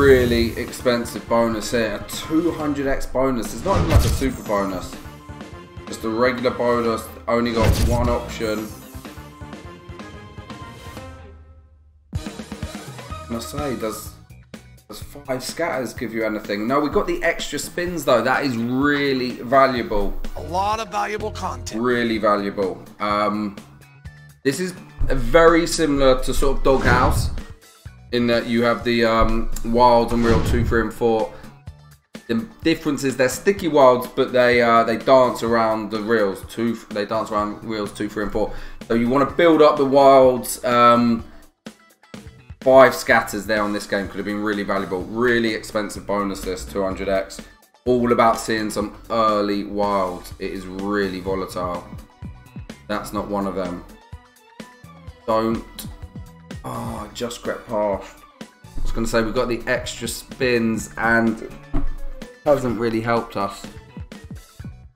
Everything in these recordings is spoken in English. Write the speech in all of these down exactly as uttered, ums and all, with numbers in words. really expensive bonus here. A two hundred X bonus. It's not even like a super bonus. Just a regular bonus. Only got one option. I must say, does, does five scatters give you anything? No, we got the extra spins though. That is really valuable. A lot of valuable content. Really valuable. Um, this is very similar to sort of Doghouse, in that you have the um, wilds on reel two, three, and four. The difference is they're sticky wilds, but they uh, they dance around the reels. Two, they dance around reels two, three, and four. So you want to build up the wilds. Um, five scatters there on this game could have been really valuable. Really expensive bonus this two hundred X. All about seeing some early wilds. It is really volatile. That's not one of them. Don't. Oh, I just crept past. I was going to say we've got the extra spins and it hasn't really helped us.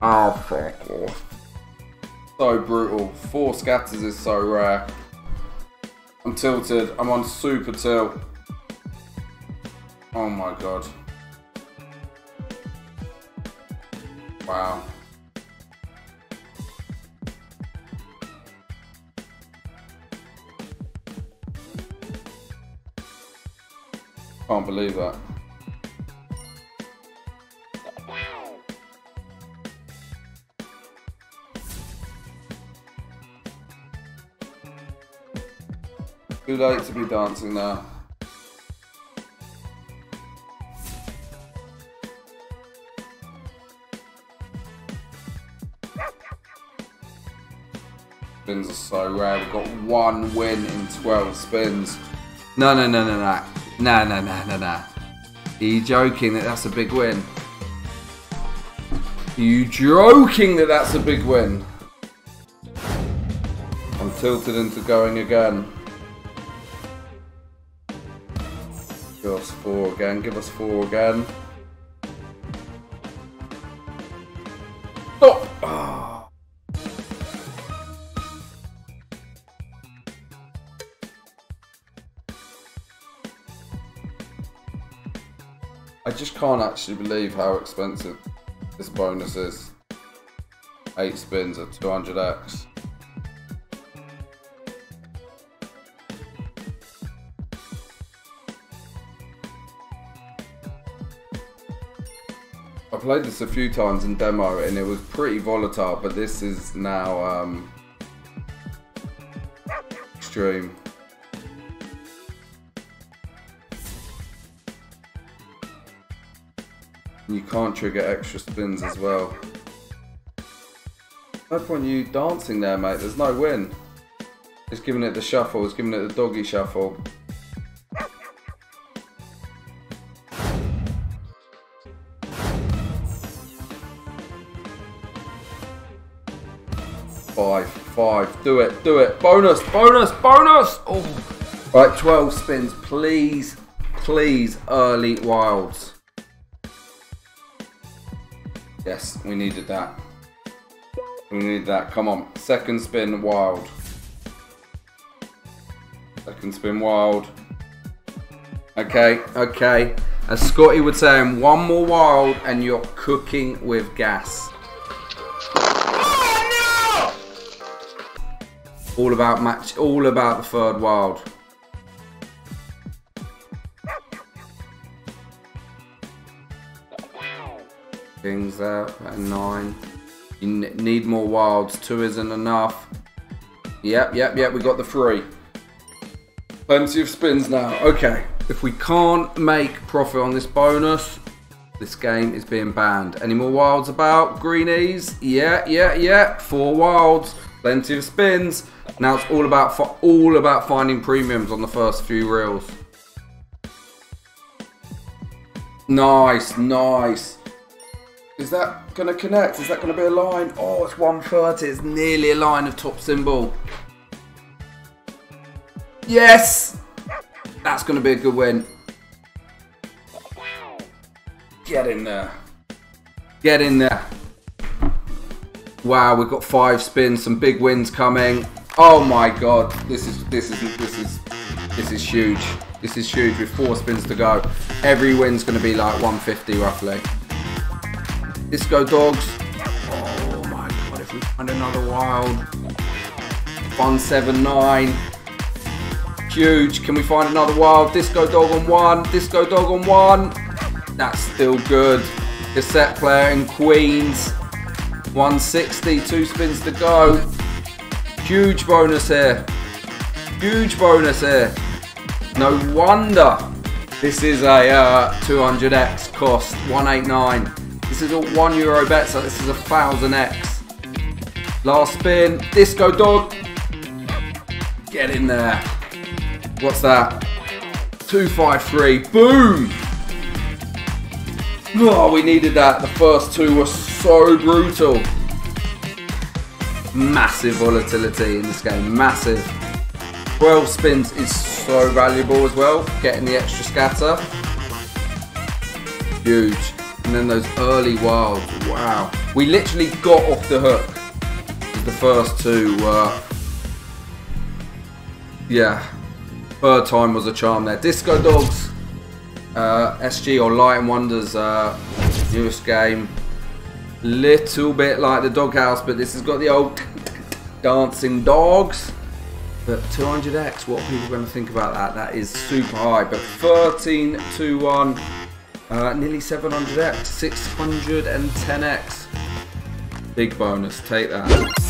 Oh, fuck off. So brutal. Four scatters is so rare. I'm tilted. I'm on super tilt. Oh my god. Wow. Can't believe that. Too late to be dancing now. Spins are so rare. We've got one win in twelve spins. No, no, no, no, no. Nah, nah, nah, nah, nah. Are you joking that that's a big win? Are you joking that that's a big win? I'm tilted into going again. Give us four again. Give us four again. Stop! Oh. I just can't actually believe how expensive this bonus is. Eight spins at two hundred X. I played this a few times in demo and it was pretty volatile, but this is now um, extreme. You can't trigger extra spins as well. No point you dancing there, mate. There's no win. It's giving it the shuffle. It's giving it the doggy shuffle. Five, five. Do it, do it. Bonus, bonus, bonus. Oh, right. twelve spins, please, please. Early wilds. Yes, we needed that. We needed that. Come on. Second spin wild. Second spin wild. Okay, okay. As Scotty would say, one more wild and you're cooking with gas. Oh, no! All about match, all about the third wild. Kings there at nine. You need more wilds. Two isn't enough. Yep, yep, yep. We got the three. Plenty of spins now. Okay. If we can't make profit on this bonus, this game is being banned. Any more wilds about? Greenies. Yeah, yeah, yeah. Four wilds. Plenty of spins. Now it's all about for all about finding premiums on the first few reels. Nice, nice. Is that going to connect? Is that going to be a line? Oh, it's one thirty. It's nearly a line of top symbol. Yes! That's going to be a good win. Get in there. Get in there. Wow, we've got five spins. Some big wins coming. Oh my god. This is, this is, this is, this is huge. This is huge with four spins to go. Every win's going to be like one fifty roughly. Disco Dawgs. Oh my god, if we find another wild. one seven nine. Huge. Can we find another wild? Disco Dawg on one. Disco Dawg on one. That's still good. Cassette player in Queens. one sixty. Two spins to go. Huge bonus here. Huge bonus here. No wonder this is a uh, two hundred x cost, one eighty-nine. This is a one euro bet, so this is a thousand x. Last spin, Disco Dawg. Get in there. What's that? two five three. Boom! Oh, we needed that. The first two were so brutal. Massive volatility in this game. Massive. twelve spins is so valuable as well, getting the extra scatter. Huge. And then those early wilds, wow. We literally got off the hook with the first two. Uh, yeah, third time was a charm there. Disco Dawgs, uh, S G or Light and Wonders, uh, newest game. Little bit like the Doghouse, but this has got the old dancing dogs. But two hundred x, what are people going to think about that? That is super high. But thirteen to one, uh, nearly seven hundred x, six hundred ten x. Big bonus, take that.